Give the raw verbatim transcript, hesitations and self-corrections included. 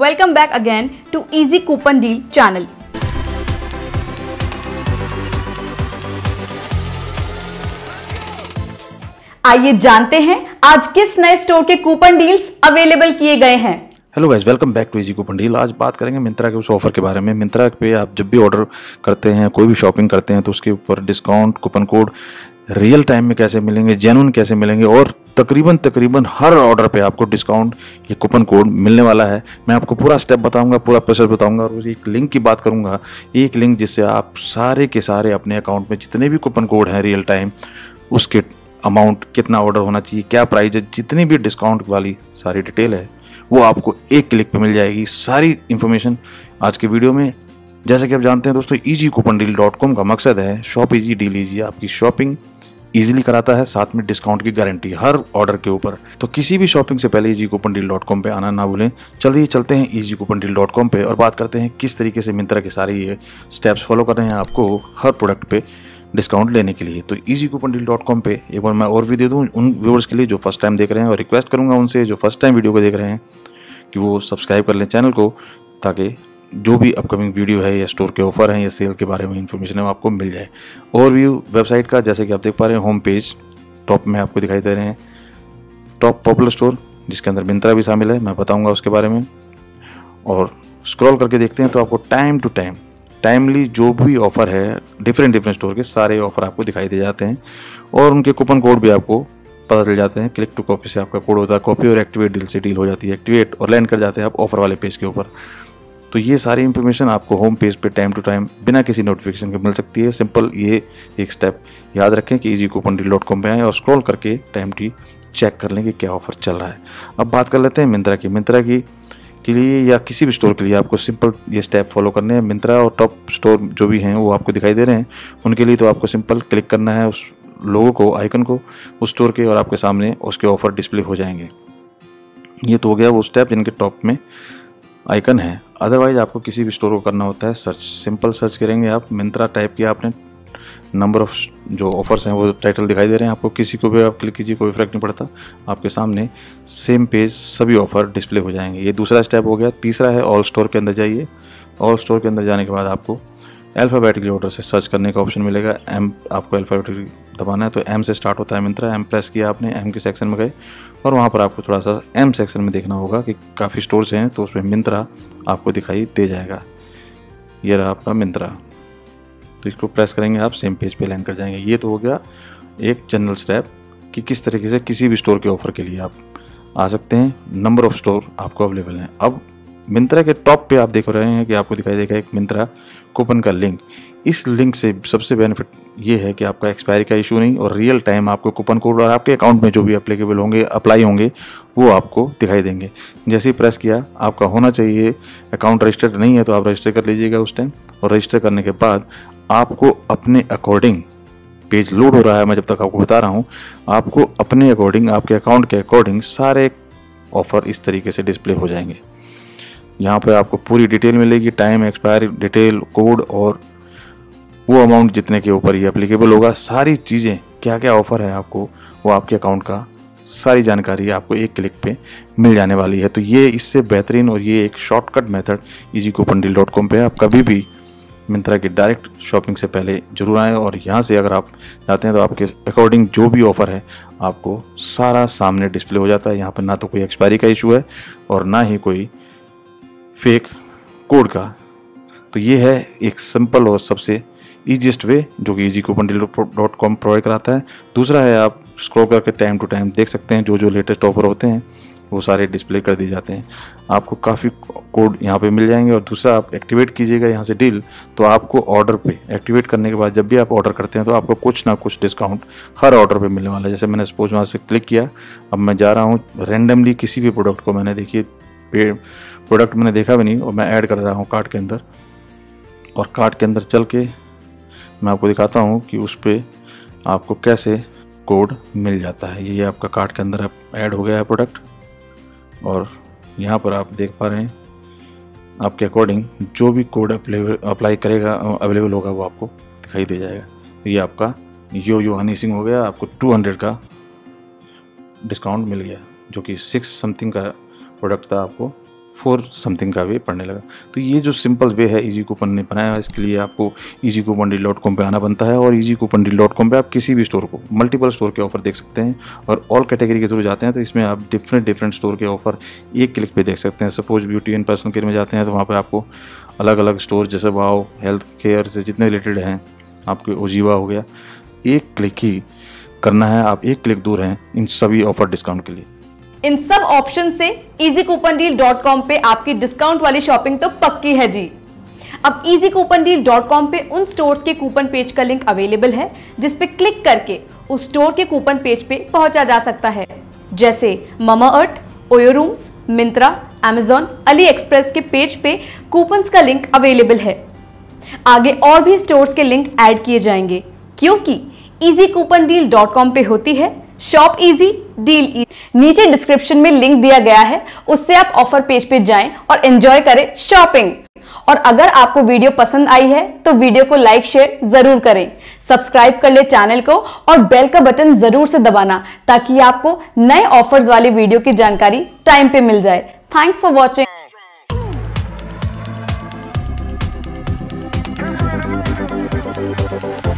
Welcome back again to Easy Coupon Deal channel. आइए जानते हैं आज किस नए स्टोर के कूपन डील्स अवेलेबल किए गए हैं। Hello guys, welcome back to easy coupon deal. आज बात करेंगे मिंत्रा के उस ऑफर के बारे में। मिंत्रा पे आप जब भी ऑर्डर करते हैं, कोई भी शॉपिंग करते हैं, तो उसके ऊपर discount coupon code real time में कैसे मिलेंगे, जेन्युइन कैसे मिलेंगे, और तकरीबन तकरीबन हर ऑर्डर पे आपको डिस्काउंट ये कूपन कोड मिलने वाला है। मैं आपको पूरा स्टेप बताऊंगा, पूरा प्रोसेस बताऊंगा, और एक लिंक की बात करूंगा, एक लिंक जिससे आप सारे के सारे अपने अकाउंट में जितने भी कूपन कोड हैं रियल टाइम, उसके अमाउंट कितना ऑर्डर होना चाहिए, क्या प्राइस है, जितनी भी डिस्काउंट वाली सारी डिटेल है वो आपको एक क्लिक पर मिल जाएगी। सारी इन्फॉर्मेशन आज के वीडियो में। जैसे कि आप जानते हैं दोस्तों, easy coupon deal dot com का मकसद है शॉप इजी डील इजी, आपकी शॉपिंग इजीली कराता है, साथ में डिस्काउंट की गारंटी हर ऑर्डर के ऊपर। तो किसी भी शॉपिंग से पहले easy coupon deal dot com पे आना ना भूलें। चलिए चलते हैं easy coupon deal dot com पे और बात करते हैं किस तरीके से मिंत्रा के सारे ये स्टेप्स फॉलो कर रहे हैं आपको हर प्रोडक्ट पे डिस्काउंट लेने के लिए। तो easy coupon deal dot com पे एक बार मैं और भी दे दूँ उन व्यूअर्स के लिए जो फर्स्ट टाइम देख रहे हैं, और रिक्वेस्ट करूँगा उनसे जो फर्स्ट टाइम वीडियो को देख रहे हैं कि वो सब्सक्राइब कर लें चैनल को, ताकि जो भी अपकमिंग वीडियो है या स्टोर के ऑफर हैं या सेल के बारे में इन्फॉर्मेशन है आपको मिल जाए। ओवरव्यू वेबसाइट का, जैसे कि आप देख पा रहे हैं होम पेज टॉप में आपको दिखाई दे रहे हैं टॉप पॉपुलर स्टोर, जिसके अंदर मिंत्रा भी शामिल है, मैं बताऊंगा उसके बारे में। और स्क्रॉल करके देखते हैं तो आपको टाइम टू टाइम टाइमली जो भी ऑफ़र है डिफरेंट डिफरेंट स्टोर के सारे ऑफ़र आपको दिखाई दे जाते हैं, और उनके कूपन कोड भी आपको पता चल जाते हैं। क्लिक टू कॉपी से आपका कोड होता है कॉपी, और एक्टिवेट डील से डील हो जाती है एक्टिवेट, और लैंड कर जाते हैं आप ऑफ़र वाले पेज के ऊपर। तो ये सारी इन्फॉर्मेशन आपको होम पेज पे टाइम टू टाइम बिना किसी नोटिफिकेशन के मिल सकती है। सिंपल ये एक स्टेप याद रखें कि easy coupon deal dot com पे आएँ और स्क्रॉल करके टाइम टी चेक कर लें कि क्या ऑफर चल रहा है। अब बात कर लेते हैं मिंत्रा की। मिंत्रा की के लिए या किसी भी स्टोर के लिए आपको सिंपल ये स्टेप फॉलो करने हैं। मिंत्रा और टॉप स्टोर जो भी हैं वो आपको दिखाई दे रहे हैं, उनके लिए तो आपको सिंपल क्लिक करना है उस लोगों को, आइकन को उस स्टोर के, और आपके सामने उसके ऑफ़र डिस्प्ले हो जाएंगे। ये तो हो गया वो स्टेप जिनके टॉप में आइकन है। अदरवाइज आपको किसी भी स्टोर को करना होता है सर्च। सिंपल सर्च करेंगे आप मिंत्रा, टाइप किया आपने, नंबर ऑफ जो ऑफर्स हैं वो टाइटल दिखाई दे रहे हैं आपको, किसी को भी आप क्लिक कीजिए, कोई फ़र्क नहीं पड़ता, आपके सामने सेम पेज सभी ऑफ़र डिस्प्ले हो जाएंगे। ये दूसरा स्टेप हो गया। तीसरा है ऑल स्टोर के अंदर जाइए। ऑल स्टोर के अंदर जाने के बाद आपको अल्फ़ाबेटिकली ऑर्डर से सर्च करने का ऑप्शन मिलेगा। एम आपको अल्फ़ाबेटिकली दबाना है, तो एम से स्टार्ट होता है मिंत्रा। एम प्रेस किया आपने, एम के सेक्शन में गए, और वहाँ पर आपको थोड़ा सा एम सेक्शन में देखना होगा कि काफ़ी स्टोर्स हैं, तो उसमें मिंत्रा आपको दिखाई दे जाएगा। ये रहा आपका मिंत्रा, तो इसको प्रेस करेंगे आप, सेम पेज पे लैंड कर जाएंगे। ये तो हो गया एक जनरल स्टेप कि किस तरीके से किसी भी स्टोर के ऑफ़र के लिए आप आ सकते हैं। नंबर ऑफ़ स्टोर आपको अवेलेबल हैं। अब मिंत्रा के टॉप पे आप देख रहे हैं कि आपको दिखाई देगा एक मिंत्रा कूपन का लिंक। इस लिंक से सबसे बेनिफिट ये है कि आपका एक्सपायरी का इशू नहीं, और रियल टाइम आपको कूपन कोड और आपके अकाउंट में जो भी अप्लीकेबल होंगे, अप्लाई होंगे, वो आपको दिखाई देंगे। जैसे ही प्रेस किया आपका होना चाहिए अकाउंट रजिस्टर्ड, नहीं है तो आप रजिस्टर कर लीजिएगा उस टाइम, और रजिस्टर करने के बाद आपको अपने अकॉर्डिंग, पेज लोड हो रहा है मैं जब तक आपको बता रहा हूँ, आपको अपने अकॉर्डिंग, आपके अकाउंट के अकॉर्डिंग सारे ऑफ़र इस तरीके से डिस्प्ले हो जाएंगे। यहाँ पर आपको पूरी डिटेल मिलेगी, टाइम, एक्सपायरी डिटेल, कोड, और वो अमाउंट जितने के ऊपर ये अप्लीकेबल होगा, सारी चीज़ें, क्या क्या ऑफ़र है आपको, वो आपके अकाउंट का सारी जानकारी आपको एक क्लिक पे मिल जाने वाली है। तो ये इससे बेहतरीन, और ये एक shortcut method easy coupon deal dot com पे आप कभी भी मिंत्रा की डायरेक्ट शॉपिंग से पहले ज़रूर आएँ, और यहाँ से अगर आप जाते हैं तो आपके अकॉर्डिंग जो भी ऑफ़र है आपको सारा सामने डिस्प्ले हो जाता है। यहाँ पर ना तो कोई एक्सपायरी का इशू है और ना ही कोई फेक कोड का। तो ये है एक सिंपल और सबसे ईजीएस्ट वे जो कि easy coupon deal dot com provide कराता है। दूसरा है आप स्क्रॉल करके टाइम टू टाइम देख सकते हैं, जो जो लेटेस्ट ऑफर होते हैं वो सारे डिस्प्ले कर दिए जाते हैं, आपको काफ़ी कोड यहाँ पे मिल जाएंगे। और दूसरा आप एक्टिवेट कीजिएगा यहाँ से डील, तो आपको ऑर्डर पे एक्टिवेट करने के बाद जब भी आप ऑर्डर करते हैं तो आपको कुछ ना कुछ डिस्काउंट हर ऑर्डर पे मिलने वाला है। जैसे मैंने सपोज वहाँ से क्लिक किया, अब मैं जा रहा हूँ रेंडमली किसी भी प्रोडक्ट को, मैंने देखिए पे प्रोडक्ट मैंने देखा भी नहीं, और मैं ऐड कर रहा हूँ कार्ट के अंदर, और कार्ट के अंदर चल के मैं आपको दिखाता हूँ कि उस पर आपको कैसे कोड मिल जाता है। ये आपका कार्ट के अंदर ऐड हो गया है प्रोडक्ट, और यहाँ पर आप देख पा रहे हैं आपके अकॉर्डिंग जो भी कोड अप्लाई करेगा अवेलेबल होगा वो आपको दिखाई दे जाएगा। ये आपका यो यो हनी सिंह हो गया, आपको दो सौ का डिस्काउंट मिल गया, जो कि सिक्स समथिंग का प्रोडक्ट था, आपको फोर समथिंग का वे पढ़ने लगा। तो ये जो सिंपल वे है ईजी कूपन ने बनाया, इसके लिए आपको easy coupon deal dot com पर आना बनता है और easy coupon deal dot com पर आप किसी भी स्टोर को मल्टीपल स्टोर के ऑफर देख सकते हैं और ऑल कैटेगरी के थ्रू जाते हैं तो इसमें आप डिफरेंट डिफरेंट स्टोर के ऑफर एक क्लिक पे देख सकते हैं। Suppose beauty and personal care में जाते हैं तो वहाँ पर आपको अलग अलग स्टोर जैसे वाओ, हेल्थ केयर से जितने रिलेटेड हैं, आपके ओजीवा हो गया, एक क्लिक ही करना है, आप एक क्लिक दूर हैं इन सभी ऑफर डिस्काउंट के लिए। इन सब ऑप्शन से easy coupon deal dot com पे आपकी डिस्काउंट वाली शॉपिंग तो पक्की है जी। अब easy coupon deal dot com पे उन स्टोर्स के कूपन पेज का लिंक अवेलेबल है जिसपे क्लिक करके उस स्टोर के कूपन पेज पे पहुंचा जा सकता है, जैसे Mamaearth, OYO rooms, Myntra, Amazon, AliExpress के पेज पे कूपन्स का लिंक अवेलेबल है। आगे और भी स्टोर्स के लिंक ऐड किए जाएंगे क्योंकि easy coupon deal dot com पे होती है शॉप इजी डील इजी। नीचे डिस्क्रिप्शन में लिंक दिया गया है, उससे आप ऑफर पेज पे जाएं और एंजॉय करें शॉपिंग। और अगर आपको वीडियो पसंद आई है तो वीडियो को लाइक शेयर जरूर करें, सब्सक्राइब कर ले चैनल को और बेल का बटन जरूर से दबाना ताकि आपको नए ऑफर्स वाले वीडियो की जानकारी टाइम पे मिल जाए। Thanks for watching. We'll be right back.